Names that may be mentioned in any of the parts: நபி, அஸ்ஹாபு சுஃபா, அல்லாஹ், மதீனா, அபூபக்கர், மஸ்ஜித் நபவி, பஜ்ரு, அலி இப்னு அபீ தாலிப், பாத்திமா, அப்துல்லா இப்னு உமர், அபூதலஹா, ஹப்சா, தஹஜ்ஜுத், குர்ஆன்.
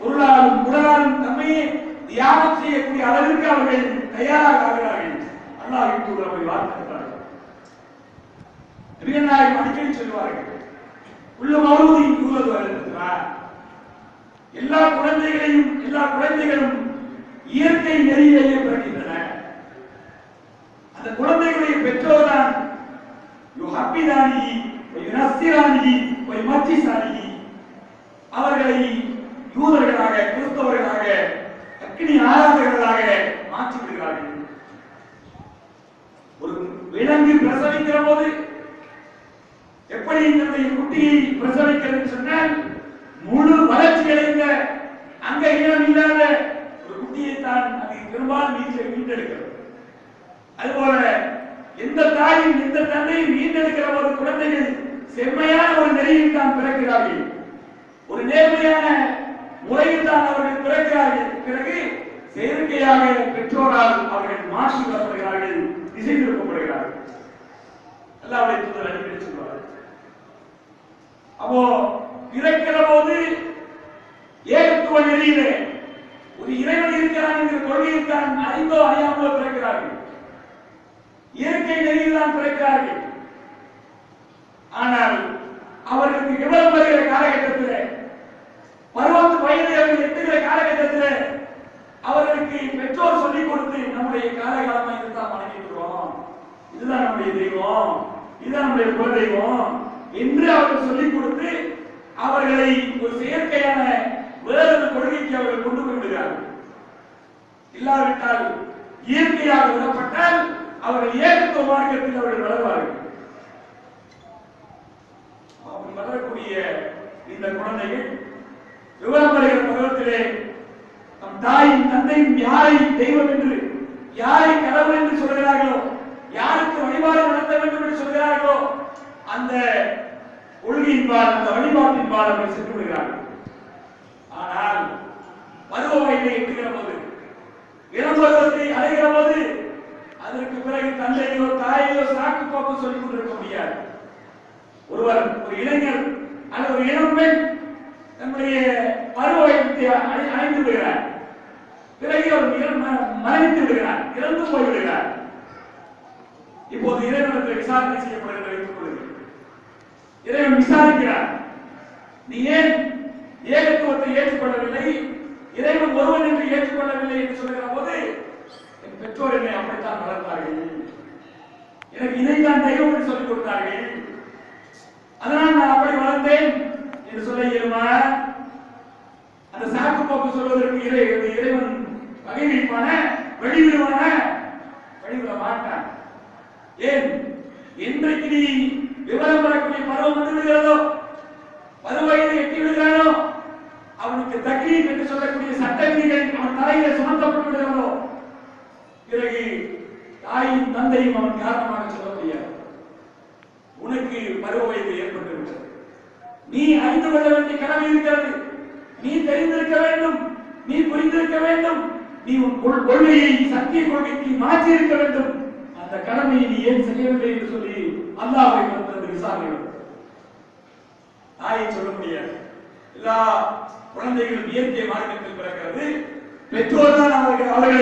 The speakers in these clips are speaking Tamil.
பொருளாலும் உடலாலும் தம்மையே தியாகம் செய்யக்கூடிய அளவிற்கு அவர்கள் தயாராக ஆகிறார்கள். அல்லாஹ்வின் தூதர் அவரை வாழ்த்துகிறார்கள். நபிகள் அடிக்கடி சொல்வார்கள், உள்ள மௌலூதின் தூதர் வருகிறார். எல்லா குழந்தைகளும் இயற்கை நெறியிலேயே பிறக்கின்றன. அந்த குழந்தைகளுடைய பெற்றோர்தான் அவர்களை யூதர்களாக, கிறிஸ்தவர்களாக, அக்கினி ஆராதகர்களாக மாற்றி விடுகிறார்கள். ஒரு விலங்கு பிரசவிக்கிற போது எப்படி தன்னுடைய குட்டியை பிரசவிக்கிறது சொன்னால், முழு வளர்ச்சி அடைந்த அங்க இடம் இல்லாத ஒரு குட்டியை தான் அது பெரும்பாலும் மீட்டெடுக்கிறது. அதுபோல எந்த தாயும் எந்த தந்தையும் மீட்டெடுக்கிற ஒரு குழந்தைகள் செம்மையான ஒரு நெறியில் தான் பிறக்கிறார்கள். ஒரு நேர்மையான முறையில் தான் அவர்கள் பிறக்கிறார்கள். பிறகு செயற்கையாக பெற்றோரால் அவர்கள் மாற்றி வரப்படுகிறார்கள், திசை திருப்பப்படுகிறார்கள். அல்லாஹ்வுடைய தூதர் அடிக்கடி சொல்வார்கள், அப்போ பிறக்கிற போது ஏகத்துவ நெறியிலே ஒரு இறைவன் இருக்கிறான் என்கிற கொள்கையில் தான் அறிந்தோ அறியாமலோ பிறக்கிறார்கள். இயற்கை நெறியில் தான் பிறக்கிறார்கள். ஆனால் அவர்களுக்கு விவரம் வருகிற காலகட்டத்தில், பருவத்து வயதை அவர்கள் எட்டுகிற காலகட்டத்தில் அவர்களுக்கு பெற்றோர் சொல்லிக் கொடுத்து, நம்முடைய காலகாலமா இதுதான் வணங்கிக்கிறோம், இதுதான் நம்முடைய தெய்வம், இதுதான் நம்முடைய குலதெய்வம் என்று அவர்கள் சொல்லிக் கொடுத்து அவர்களை ஒரு செயற்கையான வேறொரு கொள்கைக்கு அவர்கள் கொண்டு போய்விடுகிறார்கள். இல்லாவிட்டால், இயற்கையாக விடப்பட்டால் அவர்கள் ஏகத்துவ மார்க்கத்தில் அவர்கள் வளர்வார்கள். வளரக்கூடிய இந்த குழந்தைகள் விவரமடைகிற பருவத்திலே நம் தாயும் தந்தையும் யாரை தெய்வம் என்று, யாரை கடவுள் என்று சொல்கிறார்களோ, யாருக்கு வழிபாடு நடத்த வேண்டும் என்று சொல்கிறார்களோ, அந்த கொள்கையின்பால், அந்த வழிபாட்டின்பால் அவர்கள் சென்று விடுகிறார்கள். ஆனால் பருவ வயதை எட்டுகிற போது, இளம் பருவத்தை அடைகிற போது, அதற்கு பிறகு தந்தையோ தாயையோ சாக்கு போக்கு சொல்லிக் கொண்டிருக்க முடியாது. ஒருவர், ஒரு இளைஞர் அல்லது ஒரு இளம் பெண் தன்னுடைய பருவ வயத்தை அடைந்து விடுகிறார். பிறகு அவர் மறைந்து விடுகிறார், இறந்து போய்விடுகிறார். இப்போது இறைவனத்தில் விசாரணை செய்யப்படுகிற இறைவன் விசாரிக்கிறார், நீ ஏன் ஏகத்துவத்தை ஏற்றுக்கொள்ளவில்லை, இறைவன் ஒருவன் என்று ஏற்றுக்கொள்ளவில்லை என்று சொல்லுகிற போது, என் பெற்றோர் என்னை அப்படித்தான் வளர்த்தார்கள், எனக்கு இதைத்தான் தெய்வம் என்று சொல்லிக் கொடுத்தார்கள், அதனால் நான் அப்படி வளர்ந்தேன் என்று சொல்ல இயலுமா? அந்த சாக்கு போக்கு சொல்வதற்கு இறைவன் வகை வைப்பான, வெளிவிடுவான? வெளிவிட மாட்டான். ஏன்? என்றைக்கு நீ விவரம் பெறக்கூடிய பருவம் வந்து விடுகிறதோ, பருவயதை எட்டி விடுகிறானோ, அவனுக்கு தக்லீப் என்று சொல்லக்கூடிய சட்டங்கள் அவன் தலையில சுமத்தப்பட்டு விடுகிறதோ, பிறகு தாயும் தந்தையும் அவன் காரணமாக சொல்ல முடியாது. உனக்கு பருவ வயது ஏற்பட்டு விட்டது, நீ அறிந்து கொள்ள வேண்டிய கடமை இருக்கிறது, நீ தெரிந்திருக்க வேண்டும், நீ புரிந்திருக்க வேண்டும், நீ உன் கொள்கையை சத்திய கொள்கைக்கு மாற்றி இருக்க வேண்டும். அந்த கடமையை நீ ஏன் செய்யவில்லை என்று சொல்லி அல்லாஹ்வை வந்து விசாரணை. தாயை சொல்ல முடியாது. எல்லா குழந்தைகளும் இயற்கை மார்க்கத்தில் பிறக்கிறது. பெற்றோர் தான் அவர்களை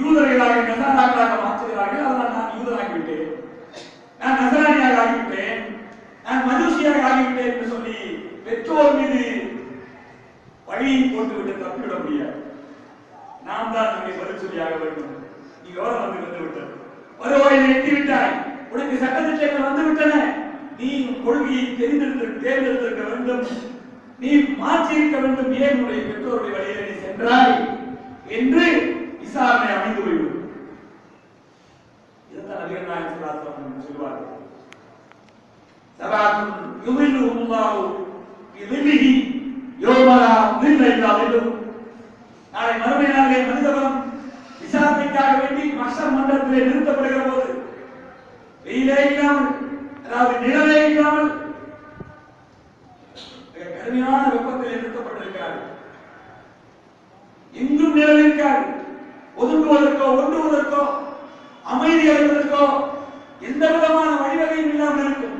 யூதர்களாக, நசராக்களாக மாற்றுகிறார்கள். அதனால் நான் யூதராகிவிட்டேன், நான் நசராணியாக ஆகிவிட்டேன், நான் மஜூசியாக ஆகிவிட்டேன் என்று சொல்லி பெற்றோர் மீது வழியை போட்டுவிட்டு தப்பிவிட முடியாது. நாம் தான் நம்மை பதில் சொல்லியாக வேண்டும். நீ விவரம் வந்து வந்துவிட்டது, வருவாயில் எட்டிவிட்டாய், உனக்கு சட்டத்திட்டங்கள் வந்துவிட்டன, நீ கொள்கையை தேர்ந்தெடுத்திருக்க வேண்டும், நீ மாற்றியிருக்க வேண்டும், ஏன் உன்னுடைய பெற்றோருடைய வழியிலே நீ சென்றாய் என்று விசாரணை அமைந்து போய்விடும். இதுதான் நபிகள் சொல்வார்கள், நாளை மறுமை நாளிலே மனிதவனம் விசாரணைக்காக வேண்டி மஹ்ஷர் மன்றத்திலே நிறுத்தப்படுகிற போது, வெயிலே இல்லாமல், அதாவது நிழலே இல்லாமல் கடுமையான வெப்பத்தில் நிறுத்தப்பட்டிருக்கிறார்கள். எங்கும் நிழல் இருக்காது. ஒதுங்குவதற்கோ, ஒன்றுவதற்கோ, அமைதி அளிப்பதற்கோ எந்த விதமான வழிவகையும் இல்லாமல் இருக்கும்.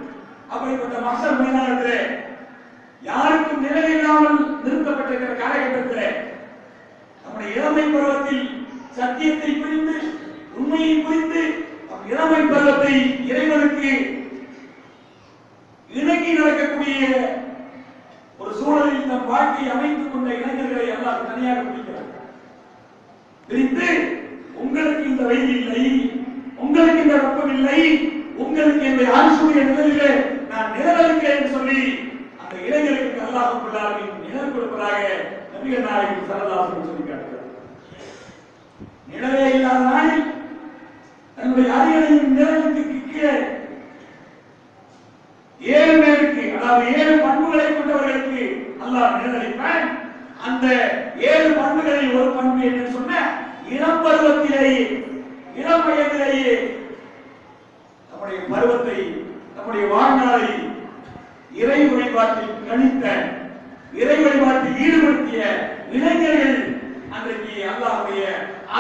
அப்படிப்பட்ட மஹ்ஷர் மைதானத்திலே யாருக்கும் நிழல் இல்லாமல் நிறுத்தப்பட்டிருக்கிற காலகட்டத்தில் இளமை பருவத்தில் சத்தியத்தை புரிந்து உண்மையை புரிந்து இளமை பருவத்தை இறைவனுக்கு இணங்கி நடக்கக்கூடிய ஒரு சூழலில் தன் வாழ்க்கையை அமைத்துக் கொண்ட இளைஞர்களை எல்லாம் தனியாக பிரிக்கிறார். பிரித்து உங்களுக்கு இந்த வயது இல்லை, உங்களுக்கு இந்த ரப்பம் இல்லை, உங்களுக்கு என்னை ஆசுரிய நிலையிலே நான் நிழலிருக்கிறேன் என்று சொல்லி அந்த இளைஞர்களுக்கு அல்லாஹ் ரப்பல் ஆலமீன் நிழல் கொடுப்பதாக நபிகள் நாயகம் ஸல்லல்லாஹு அலைஹி வஸல்லம் சொல்லி காட்டுகிறார். நிழலே இல்லாத நாளில் தன்னுடைய அரியணையின் நிழலுக்கு கீழே ஏழு பேருக்கு, அதாவது ஏழு பண்புகளை கொண்டவர்களுக்கு அல்லாஹ் நிழலளிப்பான். அந்த ஏழு பண்புகளில் ஒரு பண்பு என்னன்னு சொன்ன இளம் பருவத்திலேயே, இளம் வயதிலேயே நம்முடைய பருவத்தை, நம்முடைய வாழ்நாளை இறை வழிபாட்டில் கணித்த, இறை வழிபாட்டில் ஈடுபடுத்திய இளைஞர்கள் அன்றைக்கு அல்லாஹ்வுடைய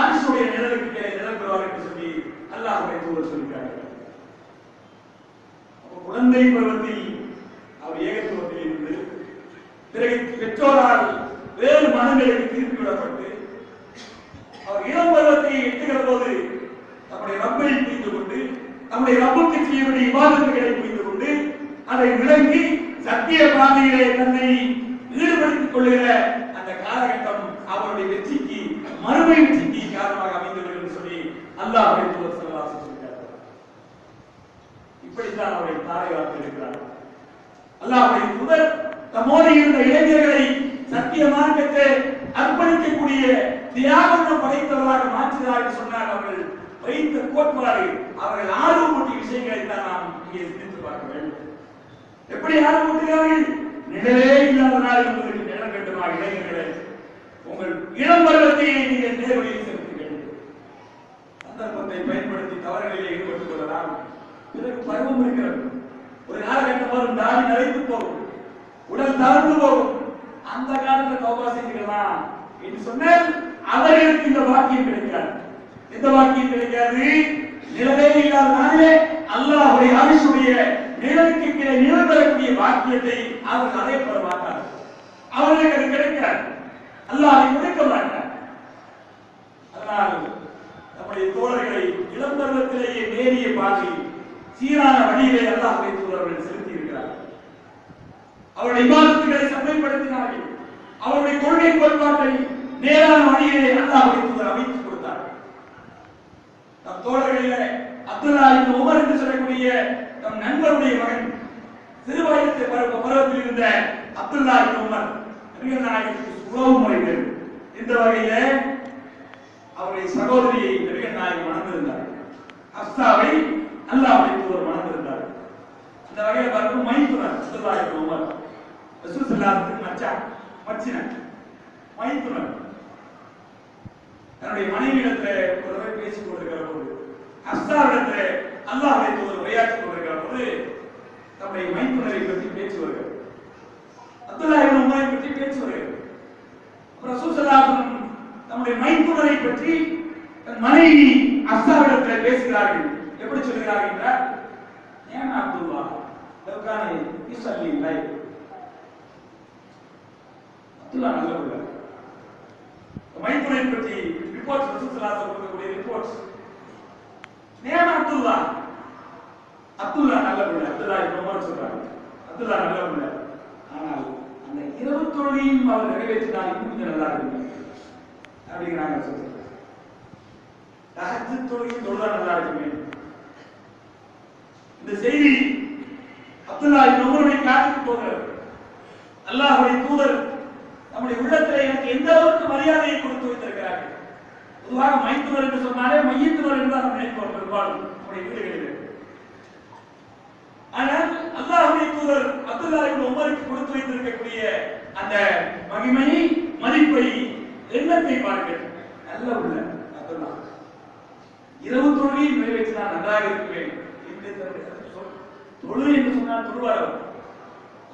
அரிசுடைய நிழலுக்கு நிழல் பெறுவார்கள் என்று சொல்லி அல்லாஹ்வுடைய தூதர் சொல்லிட்டார்கள். குழந்தை பருவத்தில் அவர் ஏகத்துவத்தில் இருந்து பிறகு பெற்றோரால் வேறு மனங்களுக்கு திருப்பிவிடப்பட்டு அவர் இளம் பருவத்தை எட்டுகிற போது நம்முடைய ரப்பை புரிந்து கொண்டு, நம்முடைய ரப்புக்கு செய்ய வேண்டிய இபாதத்துகளை புரிந்து கொண்டு அதை விளங்கி சத்திய பாதையிலே தன்னை ஈடுபடுத்திக் கொள்கிற அந்த காலகட்டம் அவருடைய வெற்றிக்கு, மறுமை வெற்றிக்கு காரணமாக அமைந்துள்ளது என்று சொல்லி அல்லாஹ் சொல்லிட்டார். இப்படித்தான் அவரை தாரை வார்த்திருக்கிறார். அல்லாஹ்வுடைய தூதர் தமோடு இருந்த இளைஞர்களை சத்திய மார்க்கத்தை அர்ப்பணிக்கக்கூடிய தியாகம் படைத்தவராக மாற்றினார் என்று சொன்னார். அவர்கள் வைத்த கோட்பாடு, அவர்கள் ஆர்வமூட்டிய விஷயங்களை தான் நாம் இங்கே சிந்தித்து பார்க்க வேண்டும். எப்படி ஆர்வமூட்டுகிறார்கள்? நிழலே இல்லாத நாள் உங்களுக்கு நிழல் கட்டுமா இளைஞர்களே, உங்கள் இளம் பருவத்தை நீங்கள் நேர்வழியில் செலுத்துங்கள். சந்தர்ப்பத்தை பயன்படுத்தி தவறுகளில் ஈடுபட்டுக் கொள்ளலாம். பிறகு பருவம் இருக்கிறது, ஒரு காலகட்டம் வரும், தாடி நரைத்து போகும், உடல் தாழ்ந்து போகும். அந்த காலத்தில் தௌபா செய்துக்கலாம் என்று சொன்னால் அவர்களுக்கு இந்த வாக்கியம் கிடைக்காது. எந்த வாக்கியம் கிடைக்காது? நிழலே இல்லாத நாளிலே அல்லாஹ்வுடைய அரிசுடைய நிழலுக்கு கீழே நிழல் பெறக்கூடிய வாக்கியத்தை அவர்கள் அடையப்பட மாட்டார்கள். அவர்களுக்கு அது கிடைக்காது, அல்லாஹ்வை கொடுக்க மாட்டார். அதனால் நம்முடைய தோழர்களை இளம் பருவத்திலேயே நேரிய பாதை, சீரான வழியிலே அல்லாஹ்வை தூதர்கள் செலுத்தி இருக்கிறார். அவருடைய இபாதத்துகளை சமப்படுத்தினார்கள். அவருடைய கொள்கை கோட்பாட்டை நேரான வழியிலே அல்லாஹ்வை தூதர் அமைத்துக் கொடுத்தார். நம் தோழர்களில அப்துல்லா இப்னு உமர் என்று சொல்லக்கூடிய நம் நண்பருடைய மகன், சிறு வயது பருவத்தில் இருந்த அப்துல்லா இப்னு உமர் நபிகள் நாயகத்துக்கு உறவு முறைகள் இந்த வகையில அவருடைய சகோதரியை நபிகள் நாயகம் மணந்திருந்தார். ஹப்சாவை அல்லாஹ்வுடைய தூதர் மணந்திருந்தார். அந்த வகையில பார்க்கும் மைத்துனர் அப்துல்லா இப்னு உமர் ரசூலுல்லாஹ்வுக்கு மைத்துனர் தன்னுடைய மனைவியிடத்துல ஒருவரை பேசிக் கொண்டிருக்கிற போது, ஹப்சாவிடத்துல அல்லாஹ்வுடைய தூதர் உரையாற்றிக் கொண்டிருக்கிற போது தன்னுடைய மைத்துனரை பற்றி பேச்சு வருகிறது, அப்துல்லா இப்னு உமரை பற்றி பேச்சு வருகிறது. ரசூல் ஸல்லல்லாஹு அலைஹி வஸல்லம் தன்னுடைய மைத்துனரை பற்றி தன் மனைவி ஹப்சாவிடத்துல பேசுகிறார்கள். எப்படி சொல்கிறார்கள் என்றால், ஏன் அப்துல்லா லவ்கான யுஸல்லி லைல், அப்துல்லா நல்லவர். மைத்துனை பற்றி ரிப்போர்ட்ஸ் ரசூலுல்லாஹி கொடுக்கக்கூடிய ரிப்போர்ட்ஸ், நேம் அப்துல்லா, அப்துல்லா நல்ல பிள்ளை, அப்துல்லா இப்னு உமர் சொல்றாங்க, அப்துல்லா நல்ல பிள்ளை. ஆனால் அந்த இரவு தொழுகையும் அவர் நிறைவேற்றினால் இன்னும் கொஞ்சம் நல்லா இருக்கும் அப்படிங்கிறாங்க ரசூலுல்லாஹி. தஹஜ்ஜுத் தொழுகை தொழுதா நல்லா இருக்குமே. இந்த செய்தி அப்துல்லா இப்னு உமருடைய காதுக்கு போகிறது. அல்லாஹ்வுடைய தூதர் நம்முடைய உள்ளத்தில் எனக்கு எந்த அளவுக்கு மரியாதையை கொடுத்து வைத்திருக்கிறார்கள். பொதுவாக மைத்துனர் என்று சொன்னாலே மையத்துனர் என்று நாம் நினைப்போம் பெரும்பாலும் நம்முடைய வீடுகளில். ஆனால் அல்லாஹ்வுடைய தூதர் அப்துல்லா இப்னு உமருக்கு கொடுத்து வைத்திருக்கக்கூடிய அந்த மகிமையை, மதிப்பை, எண்ணத்தை பார்க்க நல்ல உள்ள அப்துல்லா இரவு தொழுகையை நிறைவேற்றினால் நன்றாக இருக்குவேன் என்று தொழு என்று சொன்னால் தொழுவார்.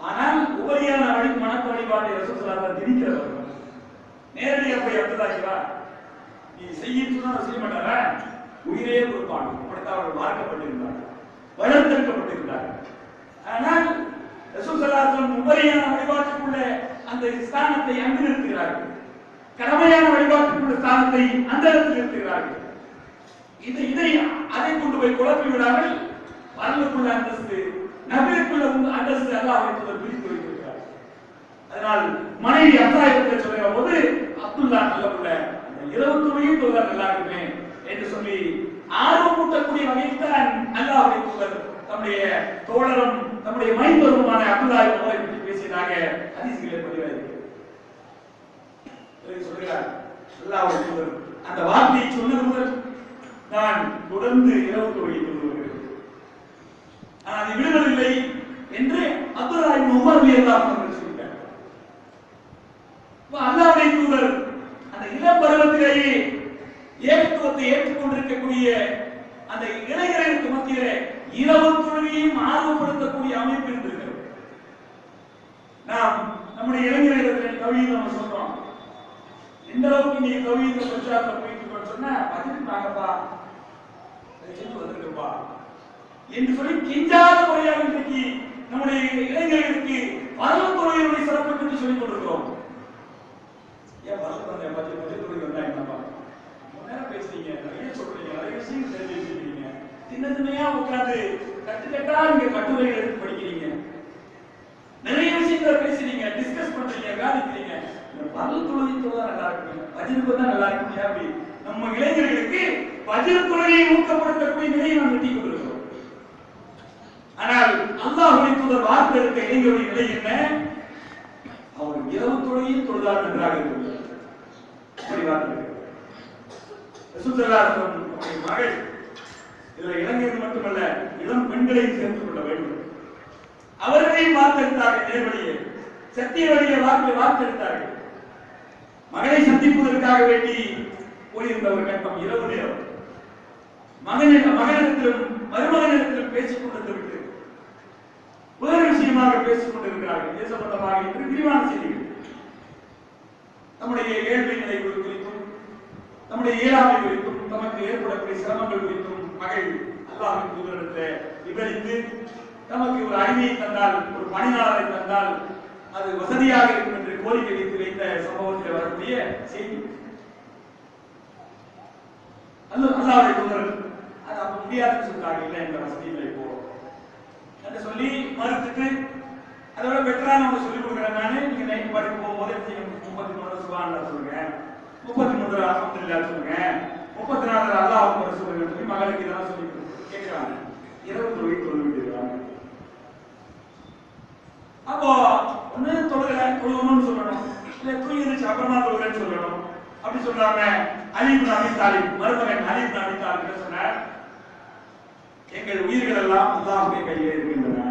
ஆனால் உபரியான மனத்த வழிபாட்டை ரசூலுல்லாஹ் திணிக்கிறவர். நேரடியாக போய் அப்துல்லாஹிவா நீ செய்யணும்னா செய்ய மாட்டாரா? உயிரே கொடுப்பான். அப்படித்தான் அவர்கள் மார்க்கப்பட்டிருந்தார்கள், வளர்த்தெடுக்கப்பட்டிருந்தார்கள். ஆனால் ரசூலுல்லாஹ் உபரியான வழிபாட்டுக்குள்ள அந்த ஸ்தானத்தை அங்கு நிறுத்துகிறார்கள். கடமையான வழிபாட்டுக்குரிய ஸ்தானத்தை அந்த இடத்தில் இருக்கிறார்கள். இதை அதை கொண்டு போய் குழப்பி விடாமல் வரலுக்குள்ள அந்தஸ்து நபிக்குள்ள அந்தஸ்து அல்லாஹ் என்பதை புரிந்து வைத்திருக்கிறார். அதனால் மனைவி அத்தாயத்தை சொல்லுகிற போது அப்துல்லா நல்ல பிள்ளை இரவு துணையும் தூதர் நல்லா இருக்குமே என்று சொல்லி ஆர்வம் கூட்டக்கூடிய வகையில் தான் அல்லாஹ்வுடைய தூதர் தம்முடைய தோழரும் தம்முடைய மைந்தருமான அப்துல்லாஹ் அவர்களை பற்றி பேசியதாக ஹதீஸ்களில் பதிவாகிறது. சொல்கிறார் அல்லாஹ்வுடைய தூதர் அந்த வார்த்தையை சொன்னது முதல் நான் தொடர்ந்து இரவு தொழுகை தொழுது வருகிறேன், நான் அதை விடுவதில்லை என்று அப்துல்லாஹ் இப்னு உமர் ரலியல்லாஹு அன்ஹு சொல்கிறார். அல்லாஹ்வுடைய தூதர் அந்த இளம் பருவத்திலேயே ஏகத்துவத்தை ஏற்றுக்கொண்டிருக்கக்கூடிய அந்த இளைஞர்களுக்கு மத்தியிலே இரவு தொழுகையும் ஆர்வப்படுத்தக்கூடிய அமைப்பு இருந்திருக்கிறது. நாம் நம்முடைய இளைஞர்களிடத்தில் கவிதை நம்ம சொல்றோம், எந்த அளவுக்கு நீங்க கவிதை பிரச்சாரத்தில் போயிட்டு சொன்னா பதினாங்கப்பா வந்திருக்கப்பா என்று சொல்லி கெஞ்சாத முறையாக இன்றைக்கு நம்முடைய இளைஞர்களுக்கு வரவு தொழுகையுடைய சிறப்பு பற்றி சொல்லிக் கொண்டிருக்கிறோம். ஏன் வரவு வந்த பத்து தொழில் வந்தா என்னப்பா பேசுறீங்க, நிறைய சொல்றீங்க, நிறைய விஷயம் தெரிஞ்சு வச்சிருக்கீங்க, சின்ன சின்னையா உட்காந்து கட்டுக்கட்டா நீங்க கட்டுரைகள் எடுத்து படிக்கிறீங்க, நிறைய விஷயங்களை பேசுறீங்க, டிஸ்கஸ் பண்றீங்க, காதிக்கிறீங்க. பஜ்ரு தொழுகைக்கு தான் நல்லா இருக்கு, பஜ்ருக்கு தான் நல்லா இருக்கு அப்படி நம்ம இளைஞர்களுக்கு பஜ்ரு தொழுகையை ஊக்கப்படுத்தக்கூடிய நிலையை நாம் எட்டி கொண்டிருக்கிறோம். ஆனால் அல்லாஹ்வுடைய தூதர் வார்த்தை எடுத்த இளைஞருடைய நிலை என்ன? அவர் இரவு தொழுகையும் தொழுதார் நன்றாக இருக்கிறார். அப்படி வார்த்தை மகள் இதுல இளைஞர்கள் மட்டுமல்ல இளம் பெண்களையும் சேர்த்துக் கொள்ள வேண்டும். அவர்களையும் வார்த்தெடுத்தார்கள், நேர்வழியை சத்திய வழியை வார்த்தெடுத்தார்கள். மகனை சந்திப்பதற்காக வேண்டி போயிருந்த ஒரு கட்டம் இரவு நேரம் மகனிடத்திலும் மருமகனிடத்திலும் பேசிக் கொண்டிருந்துவிட்டு வேறு விஷயமாக பேசிக் கொண்டிருக்கிறார்கள். இது சம்பந்தமாக இன்று விரிவான செய்திகள் நம்முடைய ஏழ்மை நிலை குறித்தும் நம்முடைய இயலாமை குறித்தும் நமக்கு ஏற்படக்கூடிய சிரமங்கள் குறித்தும் மகள் அல்லாஹ்வின் தூதரிடத்தை விவரித்து, நமக்கு ஒரு அடிமையை தந்தால் ஒரு பணியாளரை தந்தால் அது வசதியாக இருக்கும் என்று கோரிக்கை வைத்து வைத்த சம்பவத்தில் வரக்கூடிய செய்தி. அல்லாஹ்வுடைய தூதர் அது அப்ப முடியாதுன்னு சொல்றாங்க, இல்லை என்ற வசதிகளை போ என்று சொல்லி மறுத்துட்டு அதோட பெற்றா நம்ம சொல்லிக் கொடுக்குறேன். நான் நீங்க நைட்டு பாட்டுக்கு போகும்போது 33 சுபான் சொல்றேன், 33 அல்ஹம்துலில்லாஹ் சொல்லுங்க, 34 அல்லாஹ் அக்பர் சொல்லுங்க, மகளுக்கு இதெல்லாம் சொல்லி கேட்கிறாங்க. இரவு தொழுகை தொழுவிட்டுருக்காங்க. அப்போ ஒண்ணு தொழுகணும்னு சொல்லணும், இல்ல தூங்கிருச்சு அப்புறமா தொழுகிறேன்னு சொல்லணும். அப்படி சொல்லாம அலி இப்னு அபீ தாலிப் மருமகன் அலி இப்னு அபீ தாலிப் சொன்னார், எங்கள் உயிர்கள் எல்லாம் அல்லாஹ்வுடைய கையிலே இருக்கின்றன,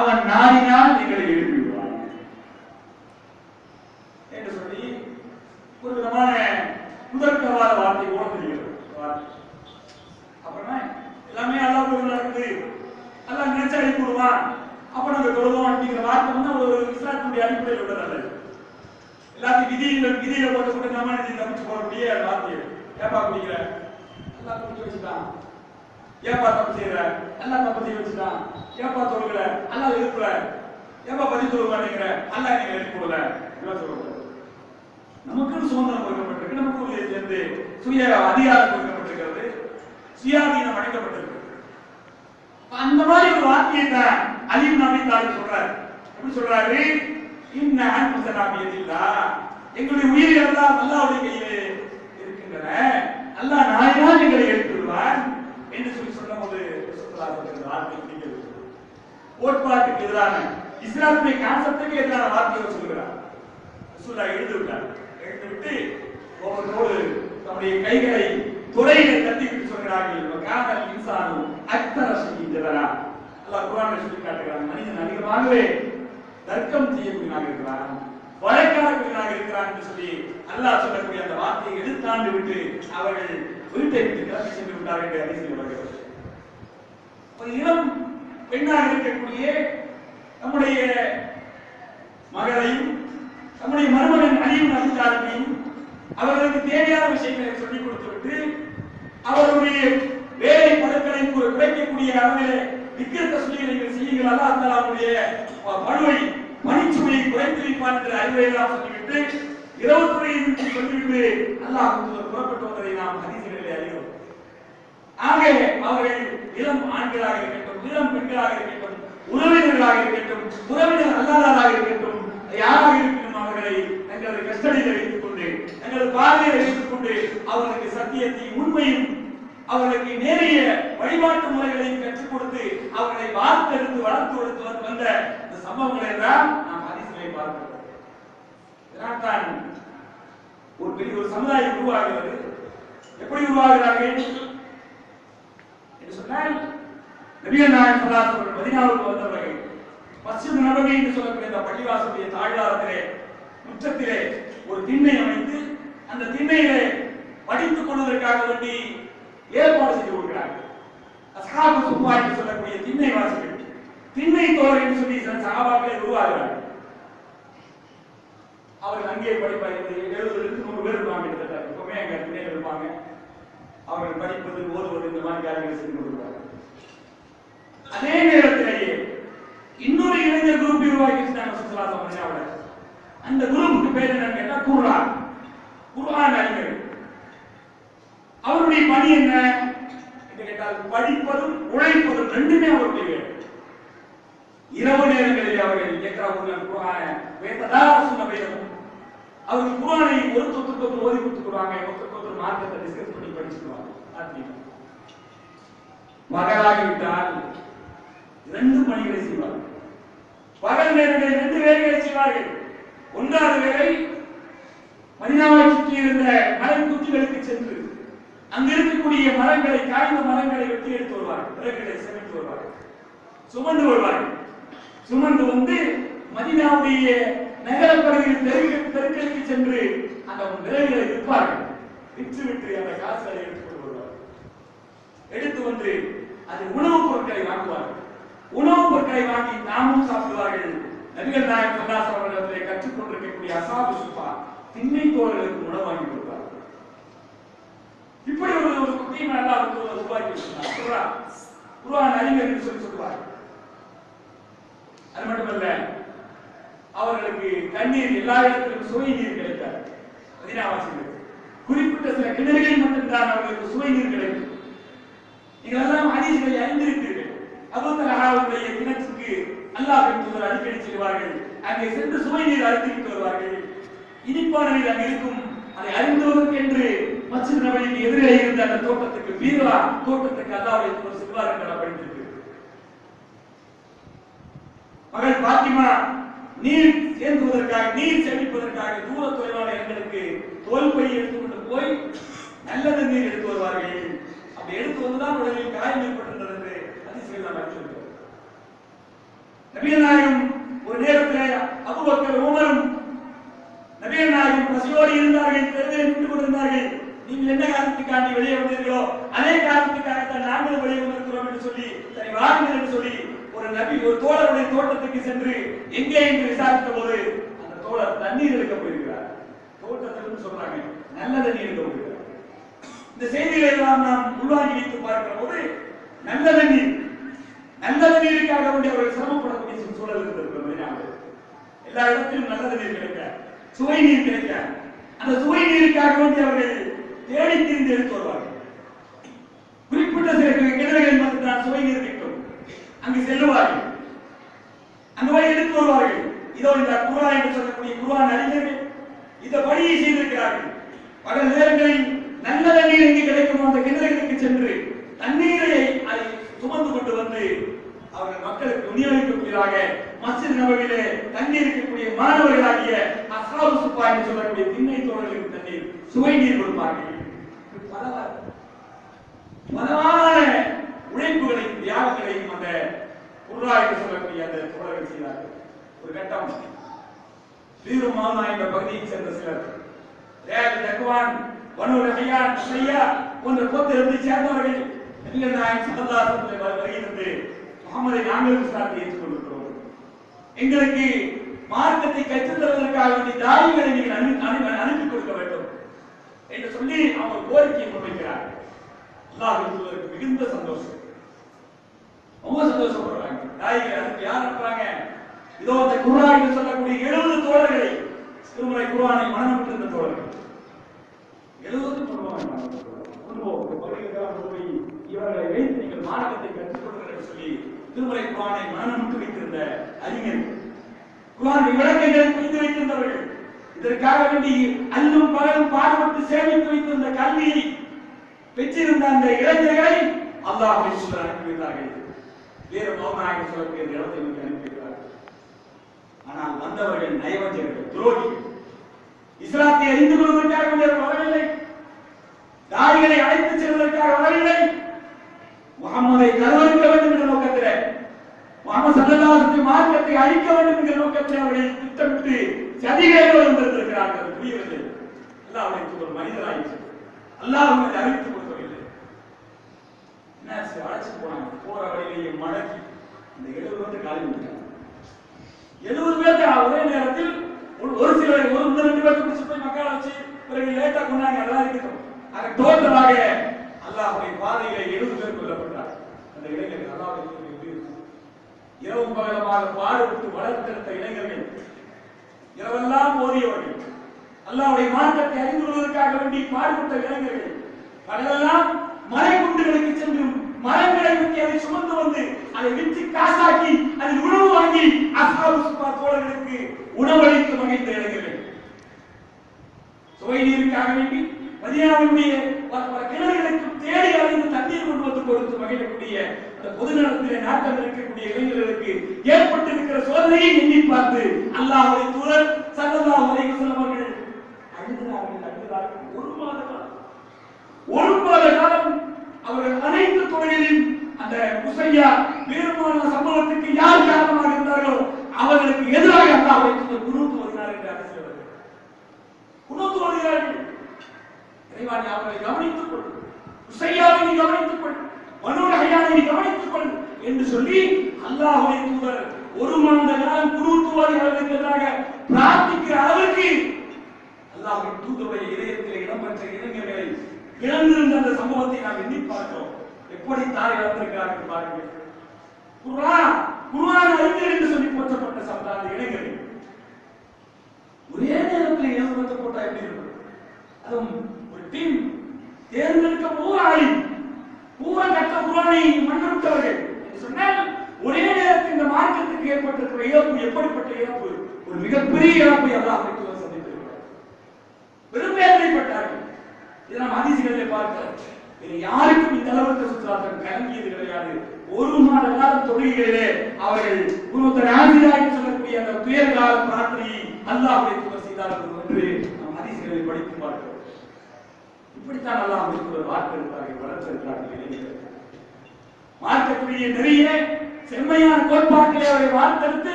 அவன் நாடினால் எங்களை எழுப்பி விடுவான் என்று சொல்லி ஒரு விதமான முதற்கவாத வார்த்தை கூட தெரிகிறது. அப்புறமா எல்லாமே அல்லாஹ்வுக்கு நடக்குது, அல்லாஹ் நினைச்சு அனுப்பிடுவான், அப்ப நம்ம தொழுவோம் அப்படிங்கிற வார்த்தை வந்து ஒரு இஸ்லாத்தினுடைய அடிப்படையில் உள்ளது. எல்லாத்தையும் விதியில போட்டு கொண்டு நம்ம தப்பிச்சு போகக்கூடிய வார்த்தையை ஏப்பா குடிக்கிற எல்லாம் குடிச்சு வச்சுட்டான், ஏப்பா தப்பு செய்யற எல்லாம் தப்பு செய்ய வச்சுட்டான், ஏப்பா தொழுகிற எல்லாம் இருக்கிற, ஏப்பா பதி தொழுக மாட்டேங்கிற எல்லாம் நீங்க எழுப்பிடுல இதெல்லாம் சொல்லுங்க. நமக்கு சுதந்திரம் கொடுக்கப்பட்டிருக்கு, நமக்கு சுய அதிகாரம் கொடுக்கப்பட்டிருக்கிறது, சுயாதீனம் அடைக்கப்பட்டிருக்கிறது. அந்த மாதிரி ஒரு வார்த்தையை தான் அலி இப்னு அபீ தாலிப் சொல்றாரு. எப்படி சொல்றாரு? எங்களுடைய உயிரை எல்லாம் அல்லாஹ்வுடைய கையிலே இருக்கின்றன, அல்லாஹ் நாடினால் எங்களை எழுப்பிடுவார் என்று சொல்லி சொன்ன போது வார்த்தை பிடிக்கிறது. கோட்பாட்டுக்கு எதிரான இஸ்லாமிய கான்செப்டுக்கு எதிரான வார்த்தையை சொல்கிறார். எழுந்துவிட்டார், விட்டு ஒவ்வொரு நம்முடைய கைகளை துறையிலே தட்டி விட்டு சொல்கிறார்கள், காதல் இன்சானும் அக்தரா அல்லாஹ் குர்ஆனிலே சொல்லி காட்டுகிறார், மனிதன் அதிகமாகவே தர்க்கம் செய்யக்கூடியவனாக இருக்கிறான், வழக்காடக்கூடியவனாக இருக்கிறான் என்று சொல்லி அல்லாஹ் சொல்லக்கூடிய அந்த வார்த்தையை எடுத்தாண்டு விட்டு அவர்கள் வீட்டை விட்டு கிளம்பி சென்று விட்டார்கள் என்று ஹதீஸில் வருகிறது. ஒரு இளம் பெண்ணாக இருக்கக்கூடிய நம்முடைய மகளையும் நம்முடைய மருமகன் அலி இப்னு அபீ தாலிபையும் அவர்களுக்கு தேவையான விஷயங்களை சொல்லிக் கொடுத்துவிட்டு அவருடைய வேலை பழுக்களை குறைக்கக்கூடிய அளவிலே விக்கிரத்தை சொல்லி நீங்கள் செய்யுங்கள், அல்லாஹ் தஆலா அவருடைய பணிச்சுமையை குறைத்து வைப்பான் என்ற அறிவுரையெல்லாம் சொல்லிவிட்டு இரவு விட்டு சொல்லிவிட்டு அல்லாஹ் புறப்பட்டவர்களை நாம் ஹதீஸிலே அறிவோம். ஆகவே அவர்கள் இளம் ஆண்களாக இருக்கட்டும், இளம் பெண்களாக இருக்கட்டும், உறவினர்களாக இருக்கட்டும், உறவினர் அல்லாதவராக இருக்கட்டும், யாராக இருக்கட்டும், அவர்களை தங்களது கஸ்டடியில் வைத்துக் கொண்டு தங்களது பார்வையை வைத்துக் கொண்டு அவர்களுக்கு சத்தியத்தை உண்மையும் அவர்களுக்கு நேரிய வழிபாட்டு முறைகளையும் கற்றுக் கொடுத்து அவர்களை வார்த்தெடுத்து வளர்த்து கொடுத்து வந்த இந்த சம்பவங்களை தான் நாம் ஹதீஸிலே பார்க்கிறோம். இதனால்தான் ஒரு பெரிய ஒரு சமுதாயம் உருவாகிறது. எப்படி உருவாகிறார்கள் என்று சொன்னால், நபிகள் நாயகம் ஸல்லல்லாஹு அலைஹி வஸல்லம் மதீனாவுக்கு வந்தவர்கள் மஸ்ஜித் நபவி என்று சொல்லக்கூடிய அந்த பள்ளிவாசலுடைய தாழ்வாரத்திலே முற்றத்திலே ஒரு திண்ணை அமைத்து அந்த திண்ணையிலே படித்துக் கொள்வதற்காக வேண்டி ஏற்பாடு செய்து கொடுக்கிறார்கள். அஸ்ஹாபு சுஃபா என்று சொல்லக்கூடிய திண்ணை வாசிகள், திண்ணை தோழர் என்று சொல்லி சில சஹாபாக்களை உருவாகிறார்கள். அவர்கள் அங்கே படிப்பார் 70-100 பேர் இருப்பாங்க. கிட்டத்தட்ட எப்பவுமே அங்கே திண்ணையில் இருப்பாங்க. அவர்கள் படிப்பது ஓதுவது இந்த மாதிரி காரியங்களை செஞ்சு கொடுக்கிறார்கள். அதே நேரத்திலேயே இன்னொரு இளைஞர் குரூப் உருவாக்கிட்டாங்க சுற்றுலாசமனாவோட. அந்த குரூப்புக்கு பேர் என்னன்னு கேட்டா குர்ஆன், குர்ஆன் அறிஞர்கள். அவருடைய பணி என்ன என்று கேட்டால் படிப்பதும் உழைப்பதும் ரெண்டுமே அவருடைய வேலை. இரவு நேரங்களில் அவர்கள் அவர்கள் குர்ஆனை ஒரு தொத்துக்கு ஓதி கொடுத்துருவாங்க, ஒரு மார்க்கத்தை டிஸ்கஸ் பண்ணி படிச்சுக்குவாங்க. பகலாகிவிட்டால் இரண்டு பணிகளை செய்வார்கள். பகல் நேரங்களில் ரெண்டு வேலைகளை செய்வார்கள். ஒன்றாவது வேலை மதீனாவை சுற்றி இருந்த மலைக்குத்துகளுக்கு சென்று அங்கு இருக்கக்கூடிய மரங்களை, காய்ந்த மரங்களை வெட்டி எடுத்து வருவார்கள். விறகுகளை சேமித்து வருவார்கள், சுமந்து வருவார்கள். சுமந்து வந்து மதீனாவுடைய நகரப்பகுதியில் தெருக்களுக்கு சென்று அந்த விறகுகளை விற்பார்கள். விற்றுவிட்டு அந்த காசுகளை எடுத்துக் கொள்வார்கள். எடுத்து வந்து அது உணவுப் பொருட்களை வாங்குவார்கள். உணவுப் பொருட்களை வாங்கி நாமும் சாப்பிடுவார்கள். நபிகள் நாயகம் ஸல்லல்லாஹு அலைஹி வஸல்லம் கற்றுக்கொண்டிருக்கக்கூடிய அஸ்ஹாபு சுஃபா திண்ணை தோழர்களுக்கு உணவு வாங்கி கொடுப்பார்கள். இப்படி ஒரு குட்டியும் நல்லா உருவாக்கி அறிஞர் என்று சொல்லி சொல்லுவார். அது மட்டுமல்ல, அவர்களுக்கு தண்ணீர் எல்லா இடத்திலும் சுவை நீர் கிடைத்தார். குறிப்பிட்ட சில கிணறுகளில் மட்டும்தான் அவர்களுக்கு சுவை நீர் கிடைக்கும். நீங்கள் எல்லாம் ஹதீஸ்களை அறிந்திருக்கிறீர்கள். அபூதலஹாவுடைய கிணற்றுக்கு அல்லாஹ் என்பவர் அடிக்கடி செல்வார்கள். அங்கே சென்று சுவை நீர் அறுத்துவிட்டு வருவார்கள். இனிப்பான நீர் அங்கே இருக்கும். அதை அறிந்தவர்க்கென்று மஸ்ஜித் நபவிக்கு எதிரே இருந்த அந்த தோட்டத்துக்கு, பீரா தோட்டத்துக்கு அல்லாஹ்வை தூதர் செல்வார்கள் என்று படித்திருக்கு. மகள் பாத்திமா நீர் சேர்ந்துவதற்காக, நீர் சேமிப்பதற்காக தூர தொலைவான இடங்களுக்கு தோல்பை எடுத்துக்கொண்டு போய் நல்லது நீர் எடுத்து வருவார்கள். அப்படி எடுத்து வந்துதான் உடலில் காயம் ஏற்பட்டிருந்தது என்று அதிசயம் நாம் அறிந்திருக்கிறோம். நபிகள் நாயகம் ஒரு நேரத்தில் அபூபக்கர் உமரும் நபிகள் நாயகம் பசியோடு இருந்தார்கள். தெருவில் நின்று கொண்டிருந்தார்கள். நீங்கள் என்ன காரணத்துக்காண்டி வெளியே வந்தீர்களோ அதே காரணத்துக்காகத்தான் நாங்கள் வெளியே வந்திருக்கிறோம் என்று சொல்லி தன்னை வாருங்கள் என்று சொல்லி ஒரு நபி ஒரு தோழருடைய தோட்டத்துக்கு சென்று எங்கே என்று விசாரித்த போது அந்த தோழர் தண்ணீர் எடுக்க போயிருக்கிறார். தோட்டத்திலிருந்து சொல்றாங்க, நல்ல தண்ணீர் எடுக்க போயிருக்கிறார். இந்த செய்திகளை எல்லாம் நாம் உள்வாங்கி வைத்து பார்க்கிற போது நல்ல தண்ணீர், நல்ல தண்ணீருக்காக வேண்டிய அவர்கள் சிரமப்படக்கூடிய சூழல் இருந்திருக்கிறது. எல்லா இடத்திலும் நல்ல தண்ணீர் கிடைக்க, சுவை நீர் கிடைக்க, அந்த சுவை நீருக்காக வேண்டிய அவர்கள் தேடி திரிந்து எடுத்து வருவார்கள். குறிப்பிட்ட சில கிணறுகளில் மட்டும்தான் சுவை நீர் கிடைக்கும். அங்கு செல்லுவார்கள், அங்கு போய் எடுத்து வருவார்கள். இதோ இந்த குர்ஆன் என்று சொல்லக்கூடிய குர்ஆன் அறிஞர்கள் இந்த பணியை செய்திருக்கிறார்கள். பல நேரங்களில் நல்ல தண்ணீர் எங்கு கிடைக்கும் அந்த கிணறுகளுக்கு சென்று தண்ணீரை அதை சுமந்து கொண்டு வந்து அவர்கள் மக்களுக்கு விநியோகிக்கக்கூடியதாக மஸ்ஜித் நபவிலே தண்ணீர் இருக்கக்கூடிய மாணவர்களாகிய அஸ்ஹாபு சுஃபா என்று சொல்லக்கூடிய திண்ணை தோழர்களுக்கு தண்ணீர், சுவை நீர் கொடுப்பார்கள். பலவான உழைப்புகளையும் தியாகங்களையும் அந்த குர்ஆன் சொல்லக்கூடிய அந்த தோழர்கள் செய்தார்கள். ஒரு கட்டம் வீரமானா என்ற பகுதியைச் சேர்ந்த சிலர் ரேல் தக்வான் பனு ரஹியான் ஷையா போன்ற கோத்திரத்தை சேர்ந்தவர்கள் நபிகள் நாயகம் ஸல்லல்லாஹு அலைஹி வஸல்லம் வருகின்றது முகமதை நாங்கள் விசாரத்தை ஏற்றுக்கொண்டிருக்கிறோம். எங்களுக்கு மார்க்கத்தை கற்றுத் தருவதற்காக வேண்டிய தாயிகளை நீங்கள் அனுப்பி கொடுக்க வேண்டும் என்று சொல்லி அவங்க கோரிக்கையை முன்வைக்கிறார். அல்லாஹ்வுக்கு மிகுந்த சந்தோஷம், ரொம்ப சந்தோஷப்படுறாங்க. தாயிகளை அனுப்பி யார் அனுப்புறாங்க? இதோ அந்த குர்ஆன் என்று சொல்லக்கூடிய 70 தோழர்களை, திருமலை குர்ஆனை மனனம் பெற்றிருந்த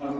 நாமும்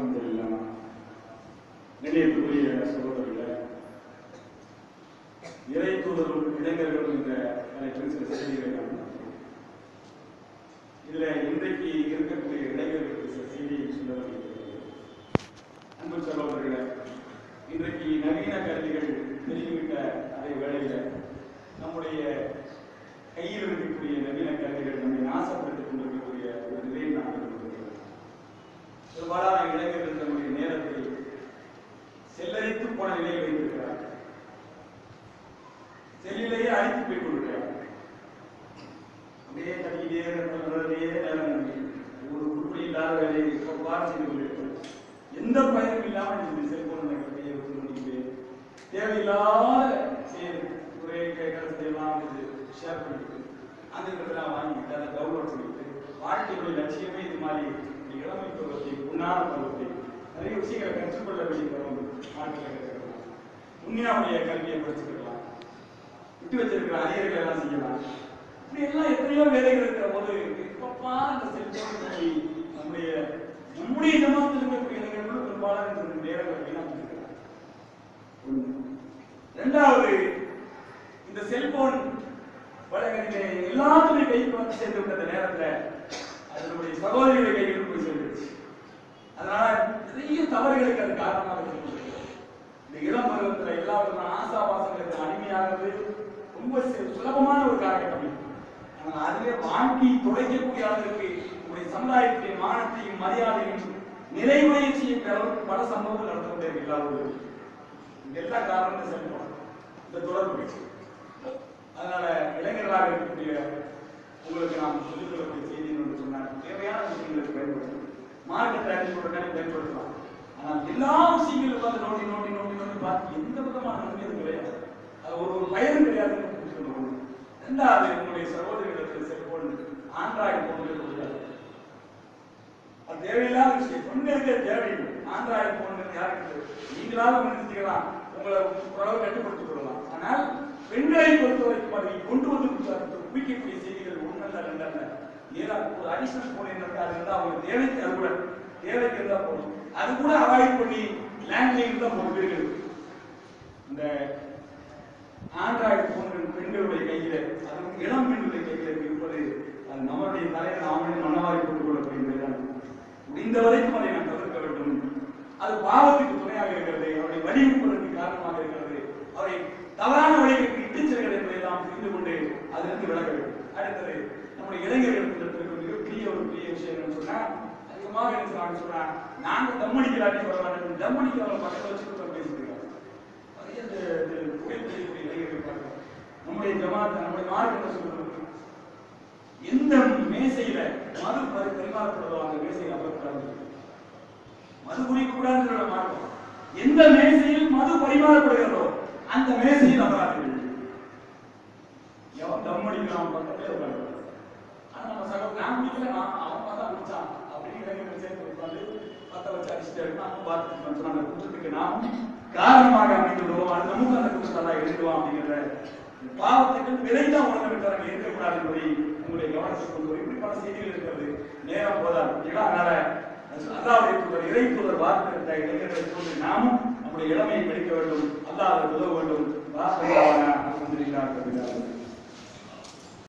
நம்முடைய இளமையை பிடிக்க வேண்டும், அல்லாஹ்வை உதவ வேண்டும்.